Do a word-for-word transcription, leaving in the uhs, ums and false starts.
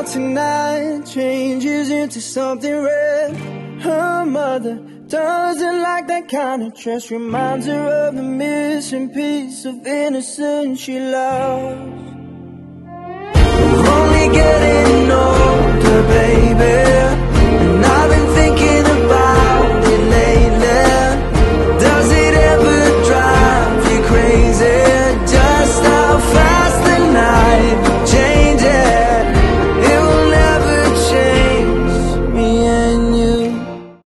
how tonight changes into something red. Her mother doesn't like that kind of dress. Reminds her of the missing piece of innocence she lost. We're only getting older, baby.